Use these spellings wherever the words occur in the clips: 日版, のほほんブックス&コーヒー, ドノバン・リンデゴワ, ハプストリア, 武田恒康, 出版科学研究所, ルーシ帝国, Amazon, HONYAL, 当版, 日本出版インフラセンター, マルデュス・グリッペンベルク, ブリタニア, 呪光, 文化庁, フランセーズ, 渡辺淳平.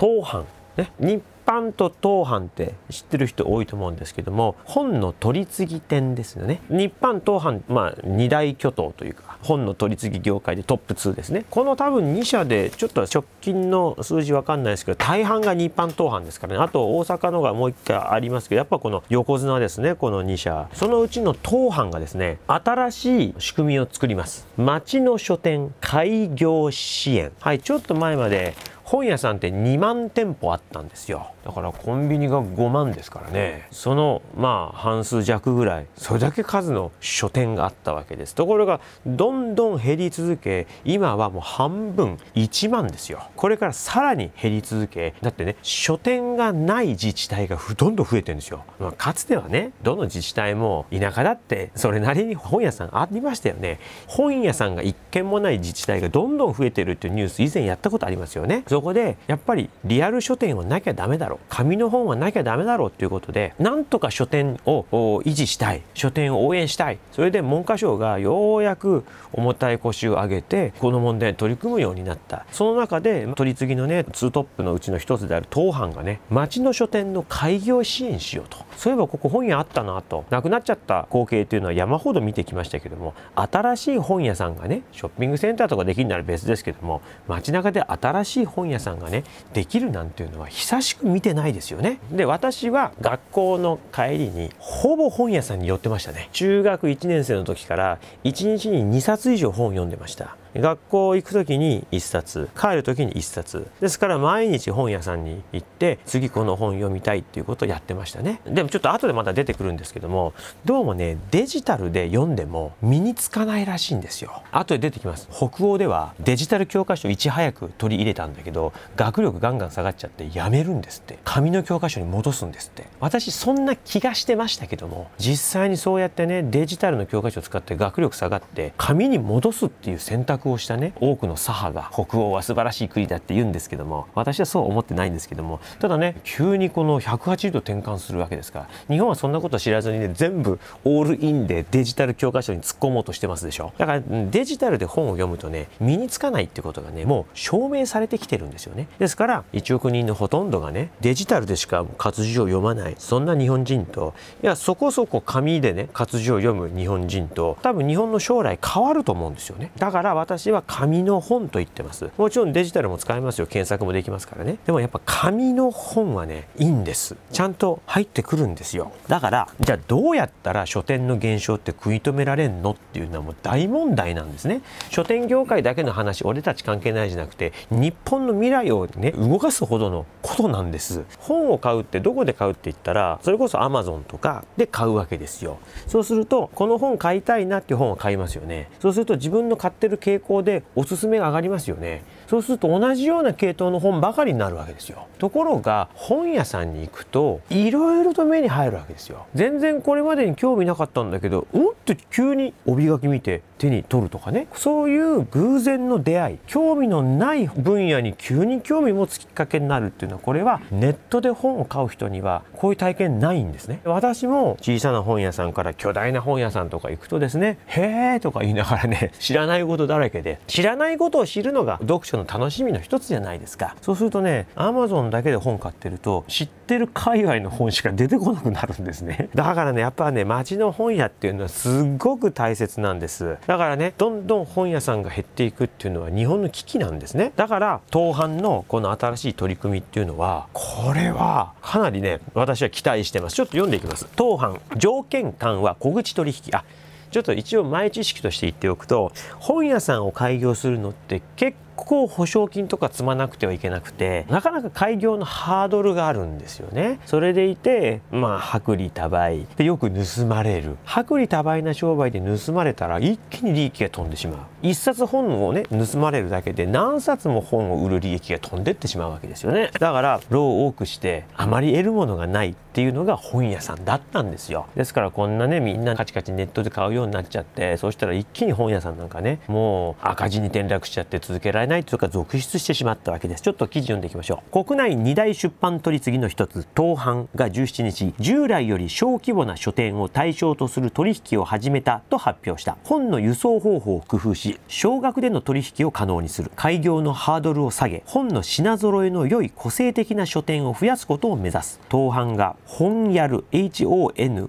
当版ね、日版と当版って知ってる人多いと思うんですけども、本の取り次ぎ店ですよね。日版当版、二大巨頭というか本の取り次ぎ業界でトップ2ですね。この多分2社でちょっと直近の数字わかんないですけど、大半が日版当版ですからね。あと大阪のがもう1回ありますけど、やっぱこの横綱ですね、この2社。そのうちの当版がですね、新しい仕組みを作ります。町の書店開業支援。はい、ちょっと前まで本屋さんって2万店舗あったんですよ。だからコンビニが5万ですからね。その半数弱ぐらい、それだけ数の書店があったわけです。ところがどんどん減り続け、今はもう半分1万ですよ。これからさらに減り続け、だってね、書店がない自治体がどんどん増えてるんですよ。かつてはね、どの自治体も田舎だってそれなりに本屋さんありましたよね。本屋さんが一軒もない自治体がどんどん増えてるっていうニュース、以前やったことありますよね。そこでやっぱりリアル書店はなきゃダメだろう、紙の本はなきゃダメだろうということで、なんとか書店を維持したい、書店を応援したい。それで文科省がようやく重たい腰を上げてこの問題に取り組むようになった。その中で取り次ぎのね、2トップのうちの一つである当版がね、町の書店の開業支援しようと。そういえばここ本屋あったなと、なくなっちゃった光景というのは山ほど見てきましたけども、新しい本屋さんがね、ショッピングセンターとかできるなら別ですけども、街中で新しい本屋さんがねできるなんていうのは久しく見てないですよね。で、私は学校の帰りにほぼ本屋さんに寄ってましたね。中学1年生の時から1日に2冊以上本を読んでました。学校行く時に1冊、帰る時に1冊ですから、毎日本屋さんに行って次この本読みたいっていうことをやってましたね。でもちょっと後でまた出てくるんですけども、どうもね、デジタルで読んでも身につかないらしいんですよ。後で出てきます。北欧ではデジタル教科書をいち早く取り入れたんだけど、学力ガンガン下がっちゃってやめるんですって。紙の教科書に戻すんですって。私そんな気がしてましたけども、実際にそうやってね、デジタルの教科書を使って学力下がって紙に戻すっていう選択をしたね、多くの左派が北欧は素晴らしい国だって言うんですけども、私はそう思ってないんですけども、ただね、急にこの180度転換するわけですから、日本はそんなこと知らずにね、全部オールインでデジタル教科書に突っ込もうとしてますでしょ。だからデジタルで本を読むとね、身につかないってことがね、もう証明されてきてるんですよね。ですから1億人のほとんどがね、デジタルでしか活字を読まない、そんな日本人と、いやそこそこ紙でね活字を読む日本人と、多分日本の将来変わると思うんですよね。だから私は紙の本と言ってます。もちろんデジタルも使えますよ、検索もできますからね。でもやっぱ紙の本はね、いいんです。ちゃんと入ってくるんですよ。だからじゃあどうやったら書店の減少って食い止められんのっていうのはもう大問題なんですね。書店業界だけの話、俺たち関係ないじゃなくて、日本の未来をね動かすほどのことなんです。本を買うってどこで買うって言ったら、それこそ Amazon とかで買うわけですよ。そうするとこの本買いたいなっていう本を買いますよね。そうすると自分の買ってる傾向でおすすめが上がりますよね。そうすると同じような系統の本ばかりになるわけですよ。ところが本屋さんに行くといろいろと目に入るわけですよ。全然これまでに興味なかったんだけど、うんって急に帯書き見て手に取るとかね、そういう偶然の出会い、興味のない分野に急に興味持つきっかけになるっていうのは、これはネットで本を買う人にはこういう体験ないんですね。私も小さな本屋さんから巨大な本屋さんとか行くとですね、へーとか言いながらね、知らないことだらけで、知らないことを知るのが読書の楽しみの一つじゃないですか。そうするとね、Amazon だけで本買ってると知ってる界隈の本しか出てこなくなるんですね。だからね、やっぱね、街の本屋っていうのはすごく大切なんです。だからね、どんどん本屋さんが減っていくっていうのは日本の危機なんですね。だから当版のこの新しい取り組みっていうのは、これはかなりね、私は期待してます。ちょっと読んでいきます。当版条件緩和小口取引。ちょっと一応前知識として言っておくと、本屋さんを開業するのって結構保証金とか積まなくてはいけなくて、なかなか開業のハードルがあるんですよね。それでいて、薄利多売でよく盗まれる。薄利多売な商売で盗まれたら一気に利益が飛んでしまう。一冊本をね、盗まれるだけで何冊も本を売る利益が飛んでってしまうわけですよね。だから労を多くしてあまり得るものがないっていうのが本屋さんだったんですよ。ですからこんなね、みんなカチカチネットで買うようになっちゃって、そうしたら一気に本屋さんなんかね、もう赤字に転落しちゃって続けられないないというか続出してしまったわけです。ちょっと記事読んでいきましょう。国内2大出版取り次ぎの一つ東版が17日、従来より小規模な書店を対象とする取引を始めたと発表した。本の輸送方法を工夫し少額での取引を可能にする、開業のハードルを下げ本の品揃えの良い個性的な書店を増やすことを目指す。東版がHONYAL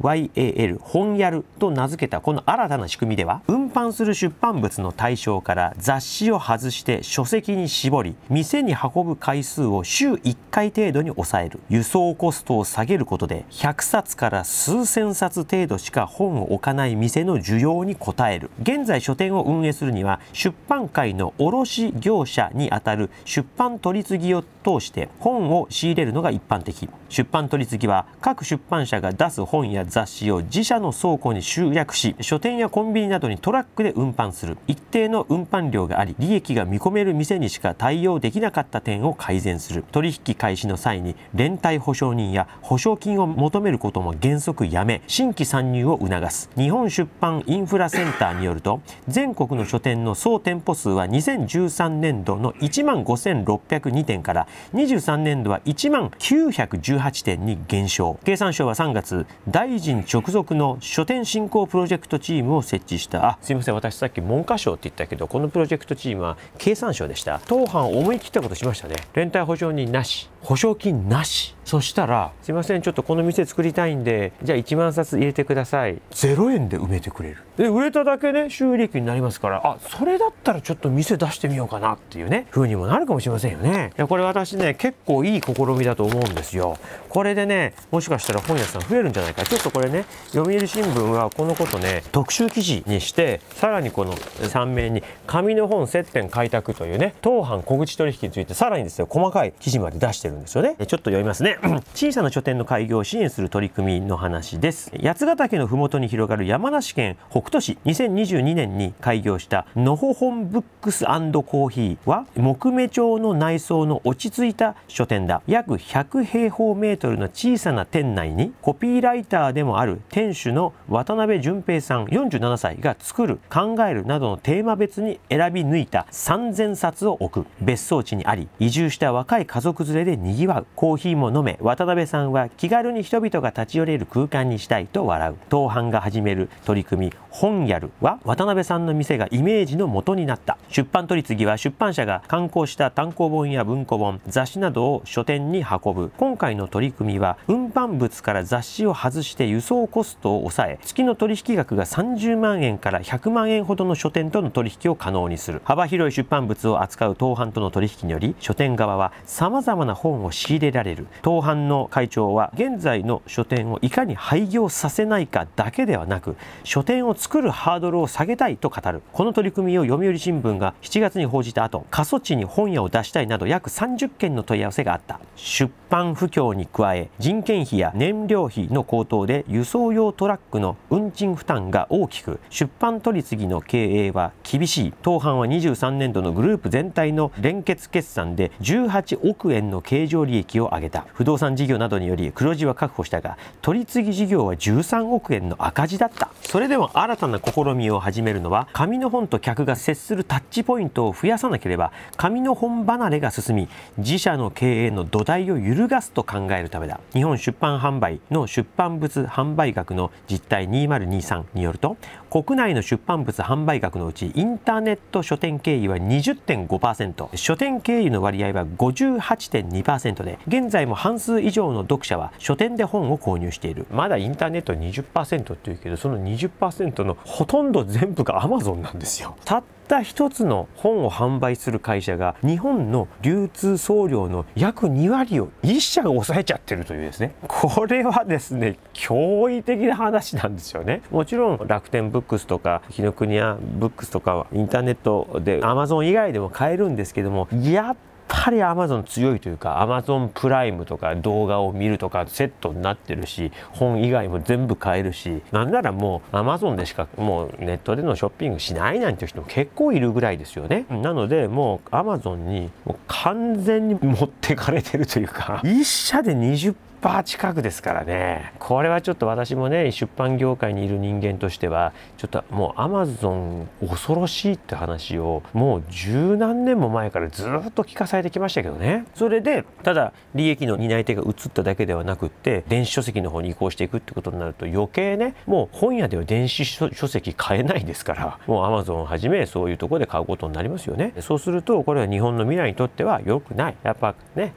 HONYAL HONYALと名付けたこの新たな仕組みでは、運搬する出版物の対象から雑誌を外して書籍に絞り、店に運ぶ回数を週1回程度に抑える、輸送コストを下げることで100冊から数千冊程度しか本を置かない店の需要に応える。現在書店を運営するには出版界の卸業者にあたる出版取り次ぎを通して本を仕入れるのが一般的。出版取り次ぎは各出版社が出す本や雑誌を自社の倉庫に集約し、書店やコンビニなどにトラックで運搬する。一定の運搬量があり利益が見込める店にしか対応できなかった点を改善する。取引開始の際に連帯保証人や保証金を求めることも原則やめ、新規参入を促す。日本出版インフラセンターによると、全国の書店の総店舗数は2013年度の 15,602 店から23年度は 19,918 店に減少。経産省は3月大臣直属の書店振興プロジェクトチームを設置した。あ、すいません、私さっき文科省って言ったけど、このプロジェクトチームは経産省でした。当班思い切ったことしましたね。連帯保証人なし、保証金なし。そしたら、すいません、ちょっとこの店作りたいんで、じゃあ1万冊入れてください。0円で埋めてくれる。で、売れただけね、収益になりますから、あ、それだったらちょっと店出してみようかなっていうね、風にもなるかもしれませんよね。いや、これ私ね、結構いい試みだと思うんですよ。これでね、もしかしたら本屋さん増えるんじゃないか。ちょっとこれね、読売新聞はこのことね、特集記事にして、さらにこの3面に、紙の本接点開拓というね、東版小口取引について、さらにですよ、細かい記事まで出してるんですよね。ちょっと読みますね。小さな書店の開業を支援する取り組みの話です。八ヶ岳の麓に広がる山梨県北杜市、2022年に開業したのほほんブックス&コーヒーは木目調の内装の落ち着いた書店だ。約100平方メートルの小さな店内にコピーライターでもある店主の渡辺淳平さん47歳が作る、考えるなどのテーマ別に選び抜いた3000冊を置く。別荘地にあり移住した若い家族連れでにぎわう。コーヒーも飲め、渡辺さんは気軽に人々が立ち寄れる空間にしたいと笑う。東版が始める取り組みHONYALは渡辺さんの店がイメージの元になった。出版取り次ぎは出版社が刊行した単行本や文庫本、雑誌などを書店に運ぶ。今回の取り組みは運搬物から雑誌を外して輸送コストを抑え、月の取引額が30万円から100万円ほどの書店との取引を可能にする。幅広い出版物を扱う東版との取引により書店側はさまざまな本を仕入れられる。東版の会長は、現在の書店をいかに廃業させないかだけではなく、書店を作るハードルを下げたいと語る。この取り組みを読売新聞が7月に報じた後、過疎地に本屋を出したいなど約30件の問い合わせがあった。出版不況に加え人件費や燃料費の高騰で輸送用トラックの運賃負担が大きく、出版取り次ぎの経営は厳しい。東版は23年度のグループ全体の連結決算で18億円の経常利益を上げた。不動産事業などにより黒字は確保したが、取り次ぎ事業は13億円の赤字だった。それでも新たな試みを始めるのは、紙の本と客が接するタッチポイントを増やさなければ紙の本離れが進み、自社の経営の土台を揺るがすと考えるためだ。日本出版販売の出版物販売額の実態2023によると、国内の出版物販売額のうちインターネット書店経由は 20.5%、 書店経由の割合は 58.2% で、現在も半数以上の読者は書店で本を購入している。まだインターネット 20% っていうけど、その 20% のほとんど全部が Amazon なんですよ。たった一つの本を販売する会社が日本の流通総量の約2割を1社が抑えちゃってるというですね、これはですね驚異的な話なんですよね。もちろん楽天ブックスとか紀伊国屋ブックスとかはインターネットで Amazon 以外でも買えるんですけども、やっぱりAmazon 強いというか、 Amazon プライムとか動画を見るとかセットになってるし、本以外も全部買えるし、なんならもう Amazon でしかもうネットでのショッピングしないなんていう人も結構いるぐらいですよね。なのでもう Amazon にもう完全に持ってかれてるというか、1社で 20% 10% 近くですからね。これはちょっと私もね、出版業界にいる人間としてはちょっともう Amazon 恐ろしいって話をもう十何年も前からずっと聞かされてきましたけどね。それでただ利益の担い手が移っただけではなくって、電子書籍の方に移行していくってことになると余計ね、もう本屋では電子書籍買えないですから、もう Amazon をはじめそういうところで買うことになりますよね。そうするとこれは日本の未来にとっては良くない。やっぱね、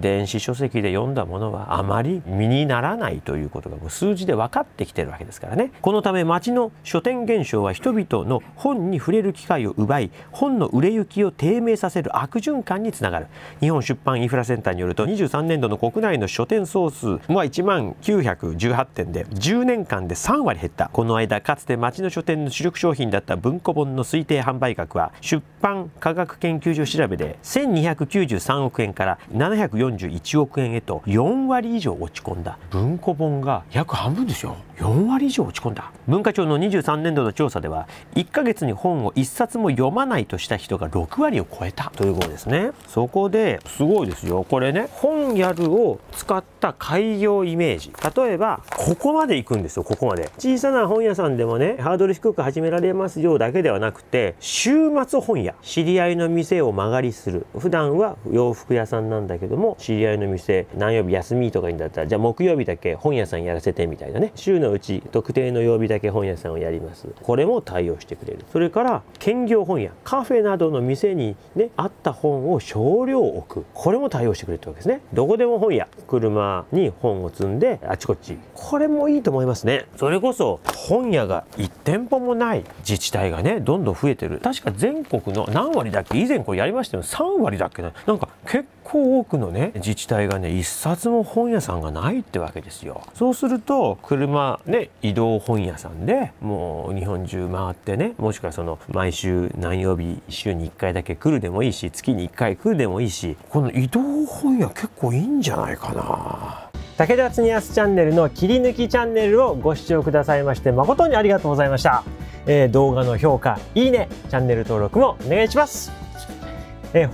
電子書籍で読んだものはあまり身にならないということがもう数字で分かってきてるわけですからね。このため町の書店現象は人々の本に触れる機会を奪い、本の売れ行きを低迷させる悪循環につながる。日本出版インフラセンターによると23年度の国内の書店総数は1万918店で10年間で3割減った。この間かつて町の書店の主力商品だった文庫本の推定販売額は出版科学研究所調べで1293億円から741億円へと4割以上落ち込んだ。文庫本が約半分ですよ。4割以上落ち込んだ。文化庁の23年度の調査では1ヶ月に本を1冊も読まないとした人が6割を超えたということですね。そこですごいですよこれね、本屋ルを使った開業イメージ、例えばここまで行くんですよ。ここまで小さな本屋さんでもね、ハードル低く始められますよだけではなくて、週末本屋、知り合いの店を間借りする。普段は洋服屋さんなんだけども、知り合いの店何曜日休みとかにだったら、じゃあ木曜日だけ本屋さんやらせてみたいなね、週のうち特定の曜日だけ本屋さんをやります、これも対応してくれる。それから兼業本屋、カフェなどの店にねあった本を少量置く、これも対応してくれるってわけですね。どこでも本屋、車に本を積んであちこち、これもいいと思いますね。それこそ本屋が1店舗もない自治体がねどんどん増えてる。確か全国の何割だっけ、以前これやりましたよ、3割だっけな、なんか結構多くのね自治体がね一冊も本屋さんがないってわけですよ。そうすると車ね移動本屋さんでもう日本中回ってね、もしくはその毎週何曜日週に1回だけ来るでもいいし、月に1回来るでもいいし、この移動本屋結構いいんじゃないかな。武田恒康チャンネルの切り抜きチャンネルをご視聴くださいまして誠にありがとうございました。動画の評価、いいね、チャンネル登録もお願いします。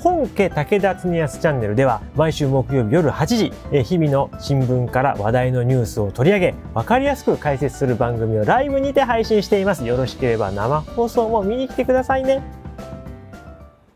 本家武田恒康チャンネルでは毎週木曜日夜8時、日々の新聞から話題のニュースを取り上げ、分かりやすく解説する番組をライブにて配信しています。よろしければ生放送も見に来てくださいね。